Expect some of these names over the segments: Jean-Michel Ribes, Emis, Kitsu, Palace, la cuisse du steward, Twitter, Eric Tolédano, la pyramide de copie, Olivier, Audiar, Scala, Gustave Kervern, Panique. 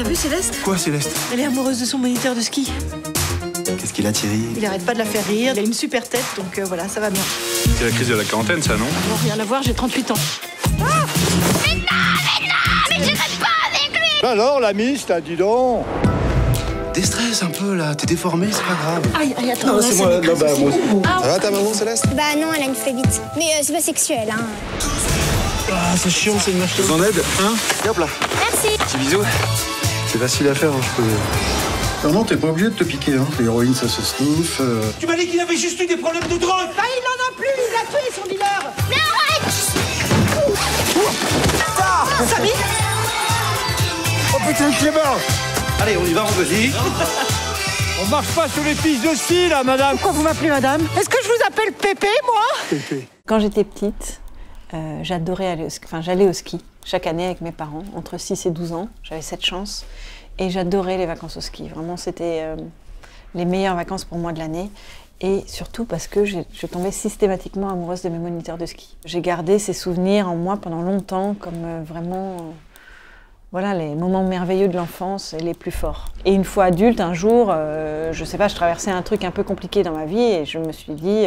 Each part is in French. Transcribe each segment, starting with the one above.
T'as vu Céleste? Quoi Céleste? Elle est amoureuse de son moniteur de ski. Qu'est-ce qu'il a Thierry? Il arrête pas de la faire rire, il a une super tête, donc voilà, ça va bien. C'est la crise de la quarantaine ça, non? Non, rien à voir, j'ai 38 ans. Ah mais non, mais non, mais j'irai pas avec lui. Ben alors la miste, dis donc. Déstresse un peu là, t'es déformée, c'est pas grave. Aïe, aïe, attends, non, c'est moi, non, bah, moi. Ça va ta maman Céleste? Bah non, elle a une phlébite. Mais c'est pas sexuel, hein. Ah, c'est chiant, c'est une machine. Vous en aide, hein? Et hop là. Merci. Petit bisou. C'est facile à faire, hein, je peux... Non, non, t'es pas obligé de te piquer, hein. L'héroïne, ça se sniffe. Tu m'as dit qu'il avait juste eu des problèmes de drogue. Bah, il en a plus, il l'a tué, son dealer. Mais arrête! Ah, ça vit. Oh putain, Clément! Allez, on y va, on y va. On marche pas sur les pistes de ski, là, madame. Pourquoi vous m'appelez madame? Est-ce que je vous appelle Pépé, moi? Pépé. Quand j'étais petite, j'adorais aller au ski. Enfin, j'allais au ski chaque année avec mes parents, entre 6 et 12 ans. J'avais cette chance. Et j'adorais les vacances au ski. Vraiment, c'était les meilleures vacances pour moi de l'année. Et surtout parce que je tombais systématiquement amoureuse de mes moniteurs de ski. J'ai gardé ces souvenirs en moi pendant longtemps comme vraiment... Voilà, les moments merveilleux de l'enfance et les plus forts. Et une fois adulte, un jour, je sais pas, je traversais un truc un peu compliqué dans ma vie et je me suis dit,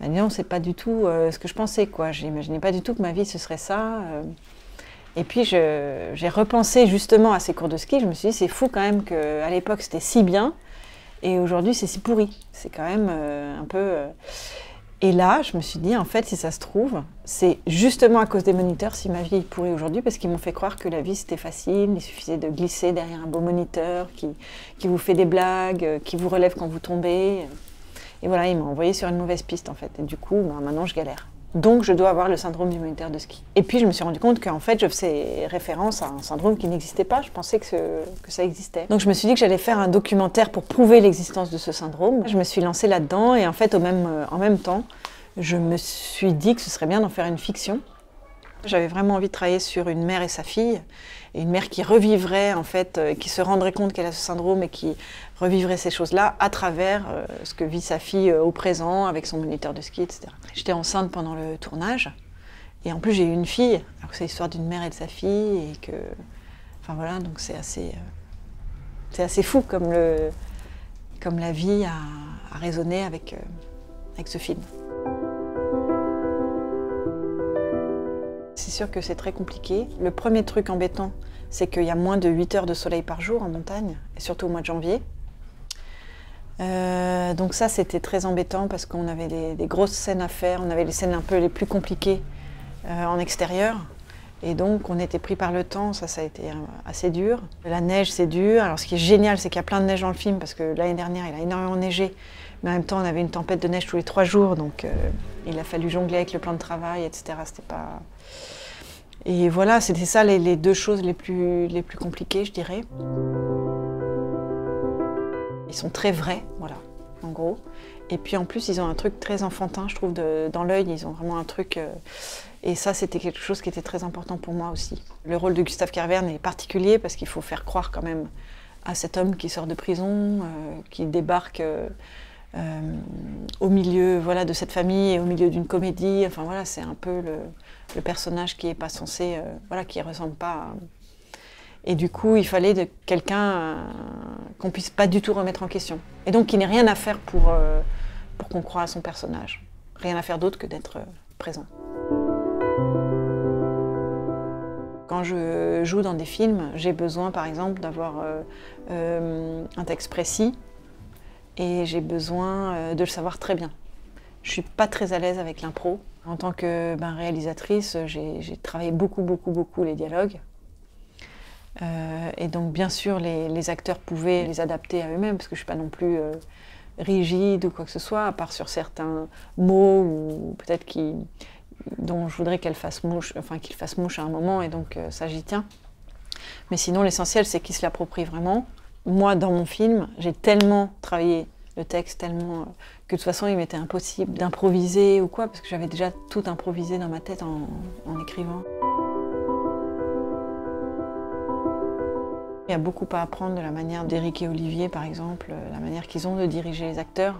bah non, c'est pas du tout ce que je pensais, quoi. J'imaginais pas du tout que ma vie, ce serait ça. Et puis, j'ai repensé justement à ces cours de ski. Je me suis dit, c'est fou quand même qu'à l'époque, c'était si bien et aujourd'hui, c'est si pourri. C'est quand même un peu... Et là, je me suis dit, en fait, si ça se trouve, c'est justement à cause des moniteurs si ma vie est pourrie aujourd'hui, parce qu'ils m'ont fait croire que la vie, c'était facile, il suffisait de glisser derrière un beau moniteur qui vous fait des blagues, qui vous relève quand vous tombez. Et voilà, ils m'ont envoyé sur une mauvaise piste, en fait. Et du coup, ben, maintenant, je galère. Donc, je dois avoir le syndrome du moniteur de ski. Et puis, je me suis rendu compte qu'en fait, je faisais référence à un syndrome qui n'existait pas. Je pensais que ça existait. Donc, je me suis dit que j'allais faire un documentaire pour prouver l'existence de ce syndrome. Je me suis lancée là-dedans et en fait, en même temps, je me suis dit que ce serait bien d'en faire une fiction. J'avais vraiment envie de travailler sur une mère et sa fille, et une mère qui revivrait, en fait, qui se rendrait compte qu'elle a ce syndrome et qui revivrait ces choses-là à travers ce que vit sa fille au présent, avec son moniteur de ski, etc. J'étais enceinte pendant le tournage, et en plus j'ai eu une fille, alors que c'est l'histoire d'une mère et de sa fille, et que... Enfin voilà, donc c'est assez fou comme, comme la vie a résonné avec ce film. C'est sûr que c'est très compliqué. Le premier truc embêtant, c'est qu'il y a moins de 8 heures de soleil par jour en montagne, et surtout au mois de janvier. Donc ça, c'était très embêtant parce qu'on avait des grosses scènes à faire, on avait les scènes un peu les plus compliquées en extérieur. Et donc, on était pris par le temps, ça a été assez dur. La neige, c'est dur. Alors, ce qui est génial, c'est qu'il y a plein de neige dans le film parce que l'année dernière, il a énormément neigé. Mais en même temps, on avait une tempête de neige tous les 3 jours, donc il a fallu jongler avec le plan de travail, etc. C'était pas... Et voilà, c'était ça les deux choses les plus compliquées, je dirais. Ils sont très vrais, voilà, en gros. Et puis en plus, ils ont un truc très enfantin, je trouve, dans l'œil. Ils ont vraiment un truc... Et ça, c'était quelque chose qui était très important pour moi aussi. Le rôle de Gustave Kervern est particulier parce qu'il faut faire croire quand même à cet homme qui sort de prison, qui débarque... au milieu voilà, de cette famille et au milieu d'une comédie, enfin voilà, c'est un peu le personnage qui est pas censé, voilà, qui ressemble pas. Et du coup, il fallait de quelqu'un qu'on puisse pas du tout remettre en question. Et donc, qu'il n'ait rien à faire pour qu'on croie à son personnage. Rien à faire d'autre que d'être présent. Quand je joue dans des films, j'ai besoin, par exemple, d'avoir un texte précis. Et j'ai besoin de le savoir très bien. Je ne suis pas très à l'aise avec l'impro. En tant que réalisatrice, j'ai travaillé beaucoup les dialogues. Et donc bien sûr, les acteurs pouvaient les adapter à eux-mêmes, parce que je ne suis pas non plus rigide ou quoi que ce soit, à part sur certains mots, ou peut-être dont je voudrais qu'ils fassent mouche, enfin, qu'ils fassent mouche à un moment, et donc ça j'y tiens. Mais sinon, l'essentiel, c'est qu'ils se l'approprient vraiment. Moi, dans mon film, j'ai tellement travaillé le texte, tellement que de toute façon, il m'était impossible d'improviser ou quoi, parce que j'avais déjà tout improvisé dans ma tête en écrivant. Il y a beaucoup à apprendre de la manière d'Éric et Olivier, par exemple, la manière qu'ils ont de diriger les acteurs.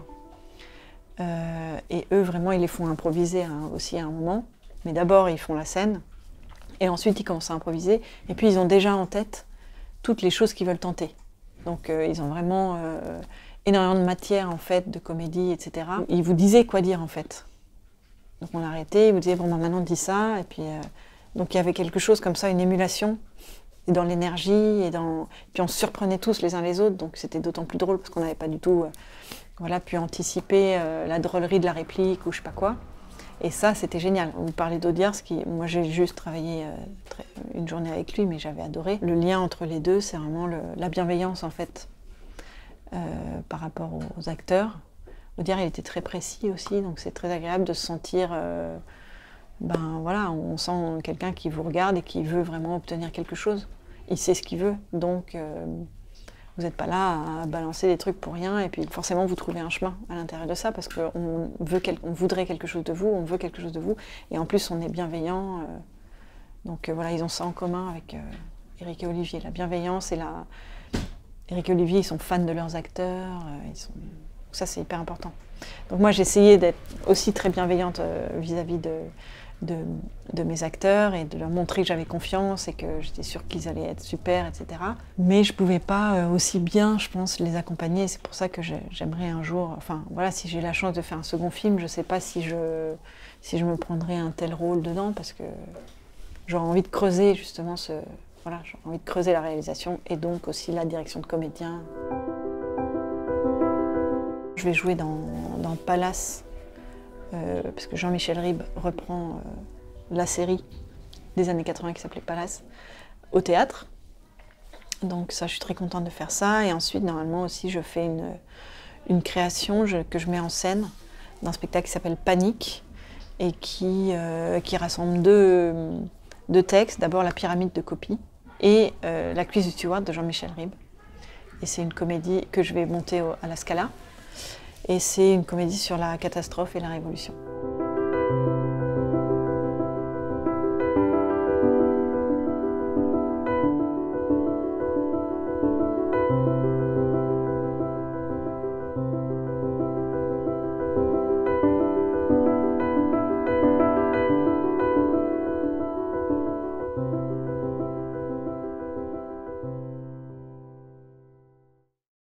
Et eux, vraiment, ils les font improviser hein, aussi à un moment. Mais d'abord, ils font la scène, et ensuite, ils commencent à improviser. Et puis, ils ont déjà en tête toutes les choses qu'ils veulent tenter. Donc ils ont vraiment énormément de matière en fait, de comédie, etc. Ils vous disaient quoi dire en fait. Donc on arrêtait, ils vous disaient bon bah, maintenant dis ça, et puis donc il y avait quelque chose comme ça, une émulation, et dans l'énergie, et dans... puis on se surprenait tous les uns les autres, donc c'était d'autant plus drôle parce qu'on n'avait pas du tout voilà, pu anticiper la drôlerie de la réplique ou je sais pas quoi. Et ça, c'était génial. Vous parlez d'Audiar, moi j'ai juste travaillé une journée avec lui, mais j'avais adoré. Le lien entre les deux, c'est vraiment la bienveillance en fait, par rapport aux acteurs. Audiar, il était très précis aussi, donc c'est très agréable de se sentir, ben voilà, on sent quelqu'un qui vous regarde et qui veut vraiment obtenir quelque chose. Il sait ce qu'il veut, donc vous n'êtes pas là à balancer des trucs pour rien, et puis forcément vous trouvez un chemin à l'intérieur de ça, parce qu'on voudrait quelque chose de vous, on veut quelque chose de vous, et en plus on est bienveillant. Donc voilà, ils ont ça en commun avec Eric et Olivier, la bienveillance et la... Eric et Olivier, ils sont fans de leurs acteurs, ils sont... ça c'est hyper important. Donc moi j'ai essayé d'être aussi très bienveillante vis-à-vis de mes acteurs et de leur montrer que j'avais confiance et que j'étais sûre qu'ils allaient être super, etc. Mais je pouvais pas aussi bien, je pense, les accompagner. C'est pour ça que j'aimerais un jour, enfin voilà, si j'ai la chance de faire un second film, je sais pas si je me prendrais un tel rôle dedans, parce que j'aurais envie de creuser justement voilà, j'aurais envie de creuser la réalisation et donc aussi la direction de comédien. Je vais jouer dans Palace, parce que Jean-Michel Ribes reprend la série des années 80 qui s'appelait Palace, au théâtre. Donc ça, je suis très contente de faire ça. Et ensuite, normalement aussi, je fais une création que je mets en scène d'un spectacle qui s'appelle Panique et qui rassemble deux textes. D'abord, la pyramide de copie et la cuisse du steward de Jean-Michel Ribes. Et c'est une comédie que je vais monter à la Scala. Et c'est une comédie sur la catastrophe et la révolution.